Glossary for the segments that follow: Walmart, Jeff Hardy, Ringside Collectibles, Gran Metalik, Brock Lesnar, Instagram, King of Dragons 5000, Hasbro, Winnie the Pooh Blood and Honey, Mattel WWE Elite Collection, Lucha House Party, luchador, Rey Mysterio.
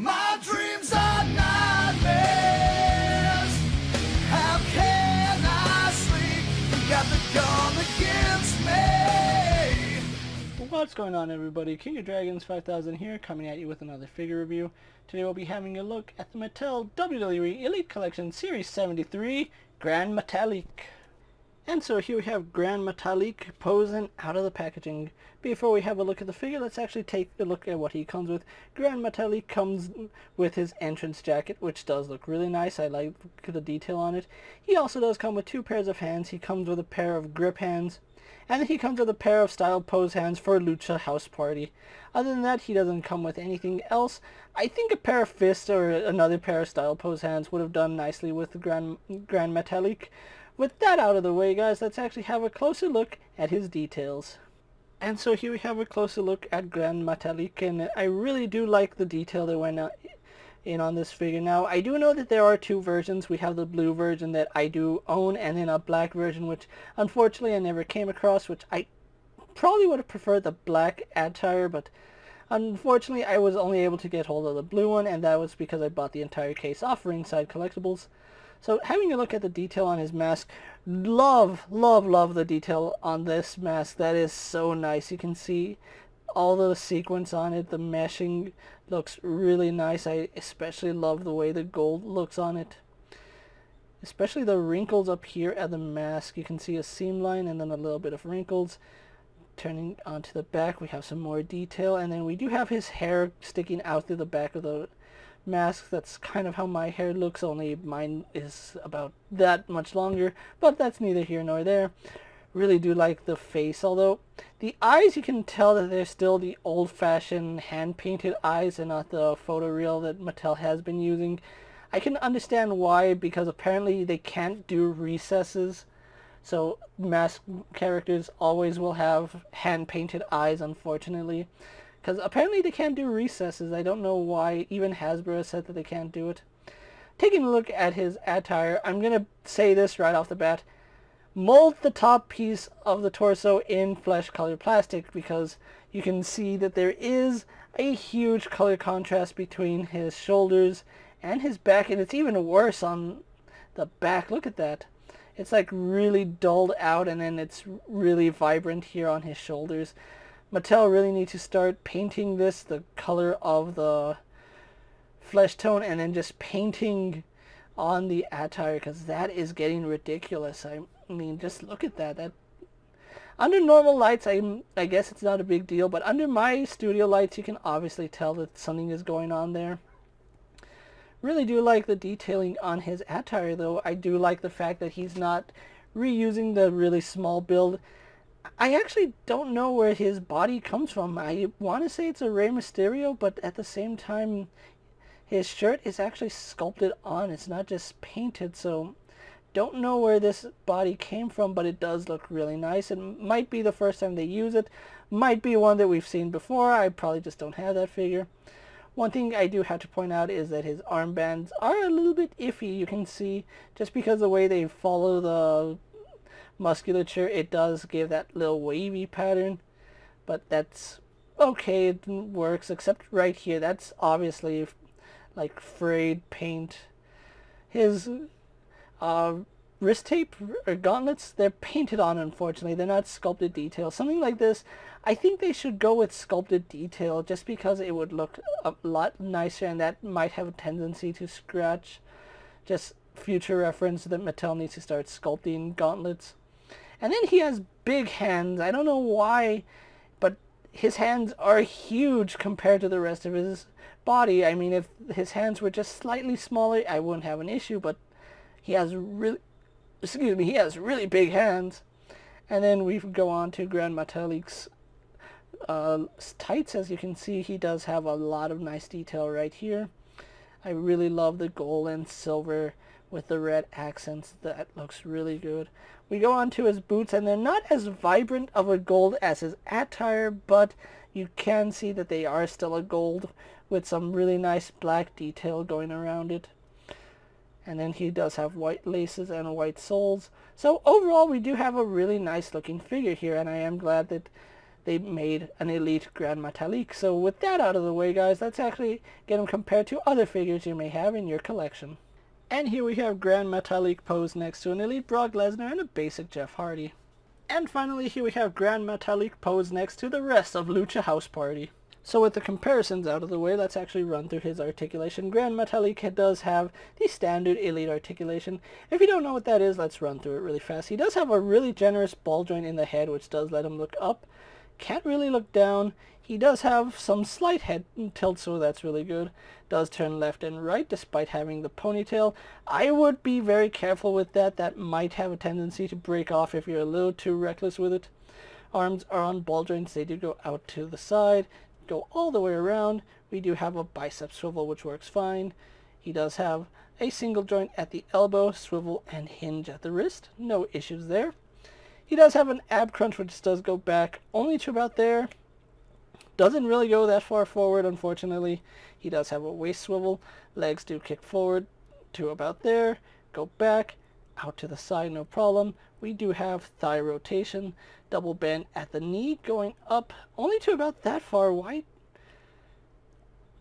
My dreams are nightmares. How can I sleep? You got the gun against me. What's going on, everybody? King of Dragons 5000 here, coming at you with another figure review. Today we'll be having a look at the Mattel WWE Elite Collection Series 73, Gran Metalik. And so here we have Gran Metalik posing out of the packaging. Before we have a look at the figure, let's actually take a look at what he comes with. Gran Metalik comes with his entrance jacket, which does look really nice. I like the detail on it. He also does come with two pairs of hands. He comes with a pair of grip hands, and he comes with a pair of styled pose hands for Lucha House Party. Other than that, he doesn't come with anything else. I think a pair of fists or another pair of styled pose hands would have done nicely with Gran Metalik. With that out of the way, guys, let's actually have a closer look at his details. And so here we have a closer look at Gran Metalik, and I really do like the detail that went in on this figure. Now, I do know that there are two versions. We have the blue version that I do own, and then a black version, which unfortunately I never came across, which I probably would have preferred the black attire, but unfortunately I was only able to get hold of the blue one, and that was because I bought the entire case off Ringside Collectibles. So having a look at the detail on his mask, love the detail on this mask. That is so nice. You can see all the sequins on it. The meshing looks really nice. I especially love the way the gold looks on it. Especially the wrinkles up here at the mask. You can see a seam line and then a little bit of wrinkles. Turning onto the back, we have some more detail. And then we do have his hair sticking out through the back of the mask. That's kind of how my hair looks, only mine is about that much longer, but that's neither here nor there. Really do like the face, although the eyes, you can tell that they're still the old-fashioned hand-painted eyes and not the photoreal that Mattel has been using. I can understand why, because apparently they can't do recesses, so mask characters always will have hand-painted eyes, unfortunately. Because apparently they can't do recesses. I don't know why. Even Hasbro said that they can't do it. Taking a look at his attire, I'm going to say this right off the bat. Mold the top piece of the torso in flesh-colored plastic, because you can see that there is a huge color contrast between his shoulders and his back. And it's even worse on the back. Look at that. It's like really dulled out, and then it's really vibrant here on his shoulders. Mattel really needs to start painting this the color of the flesh tone, and then just painting on the attire, because that is getting ridiculous. I mean, just look at that. Under normal lights, I guess it's not a big deal, but under my studio lights, you can obviously tell that something is going on there. Really do like the detailing on his attire, though. I do like the fact that he's not reusing the really small build. I actually don't know where his body comes from. I want to say it's a Rey Mysterio, but at the same time, his shirt is actually sculpted on. It's not just painted, so don't know where this body came from, but it does look really nice. It might be the first time they use it. Might be one that we've seen before. I probably just don't have that figure. One thing I do have to point out is that his armbands are a little bit iffy. You can see, just because the way they follow the musculature, it does give that little wavy pattern, but that's okay, it works, except right here, that's obviously like frayed paint. His wrist tape or gauntlets, they're painted on, unfortunately. They're not sculpted detail. Something like this, I think they should go with sculpted detail, just because it would look a lot nicer, and that might have a tendency to scratch. Just future reference that Mattel needs to start sculpting gauntlets. And then he has big hands. I don't know why, but his hands are huge compared to the rest of his body. I mean, if his hands were just slightly smaller, I wouldn't have an issue, but he has really, he has really big hands. And then we go on to Gran Metalik's tights. As you can see, he does have a lot of nice detail right here. I really love the gold and silver with the red accents. That looks really good. We go on to his boots, and they're not as vibrant of a gold as his attire, but you can see that they are still a gold with some really nice black detail going around it. And then he does have white laces and white soles. So overall, we do have a really nice looking figure here, and I am glad that they made an Elite Gran Metalik. So with that out of the way, guys, let's actually get them compared to other figures you may have in your collection. And here we have Gran Metalik posed next to an Elite Brock Lesnar and a basic Jeff Hardy. And finally, here we have Gran Metalik posed next to the rest of Lucha House Party. So with the comparisons out of the way, let's actually run through his articulation. Gran Metalik does have the standard Elite articulation. If you don't know what that is, let's run through it really fast. He does have a really generous ball joint in the head, which does let him look up. Can't really look down. He does have some slight head tilt, so that's really good. Does turn left and right despite having the ponytail. I would be very careful with that. That might have a tendency to break off if you're a little too reckless with it. Arms are on ball joints. They do go out to the side, go all the way around. We do have a bicep swivel, which works fine. He does have a single joint at the elbow, swivel and hinge at the wrist, no issues there. He does have an ab crunch, which does go back only to about there, doesn't really go that far forward, unfortunately. He does have a waist swivel, legs do kick forward to about there, go back out to the side, no problem. We do have thigh rotation, double bend at the knee, going up only to about that far. Why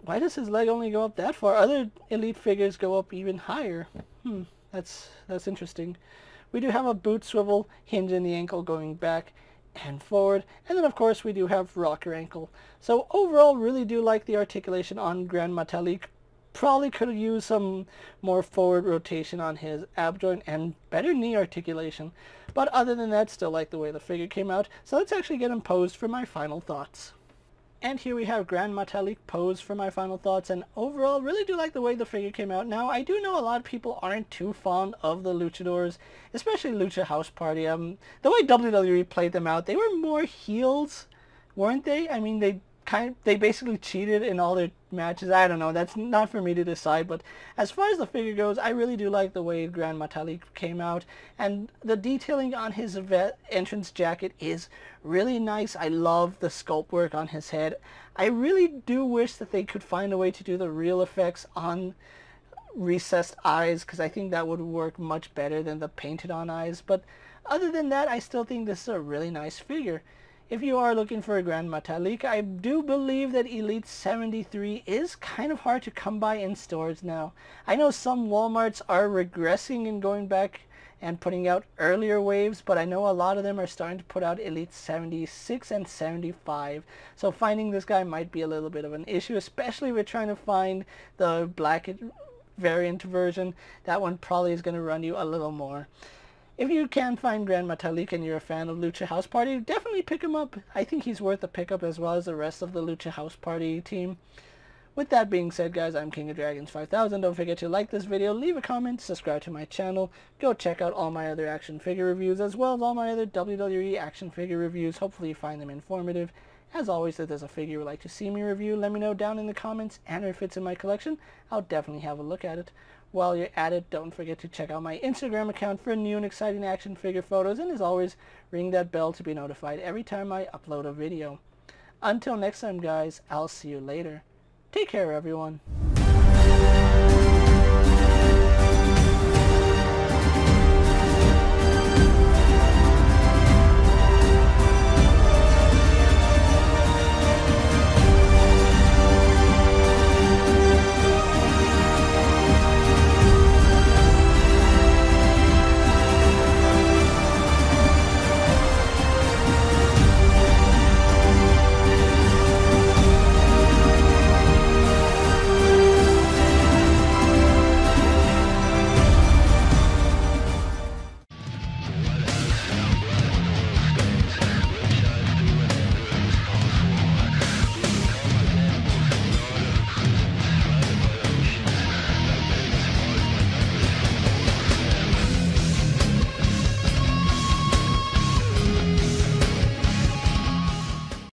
does his leg only go up that far? Other Elite figures go up even higher. That's interesting. We do have a boot swivel, hinge in the ankle, going back and forward, and then of course we do have rocker ankle. So overall, really do like the articulation on Gran Metalik. Probably could have used some more forward rotation on his ab joint and better knee articulation, but other than that, still like the way the figure came out. So let's actually get him posed for my final thoughts. And here we have Gran Metalik posed for my final thoughts, and overall really do like the way the figure came out. Now, I do know a lot of people aren't too fond of the luchadors, especially Lucha House Party. The way WWE played them out, they were more heels, weren't they? I mean, they basically cheated in all their matches. I don't know, that's not for me to decide, but as far as the figure goes, I really do like the way Gran Metalik came out, and the detailing on his entrance jacket is really nice. I love the sculpt work on his head. I really do wish that they could find a way to do the real effects on recessed eyes, because I think that would work much better than the painted on eyes. But other than that, I still think this is a really nice figure. If you are looking for a Gran Metalik, I do believe that Elite 73 is kind of hard to come by in stores now. I know some Walmarts are regressing and going back and putting out earlier waves, but I know a lot of them are starting to put out Elite 76 and 75. So finding this guy might be a little bit of an issue, especially if you're trying to find the black variant version. That one probably is going to run you a little more. If you can find Gran Metalik and you're a fan of Lucha House Party, definitely pick him up. I think he's worth a pickup, as well as the rest of the Lucha House Party team. With that being said, guys, I'm King of Dragons 5000. Don't forget to like this video, leave a comment, subscribe to my channel. Go check out all my other action figure reviews, as well as all my other WWE action figure reviews. Hopefully you find them informative. As always, if there's a figure you would like to see me review, let me know down in the comments, and if it's in my collection, I'll definitely have a look at it. While you're at it, don't forget to check out my Instagram account for new and exciting action figure photos, and as always, ring that bell to be notified every time I upload a video. Until next time, guys, I'll see you later. Take care, everyone.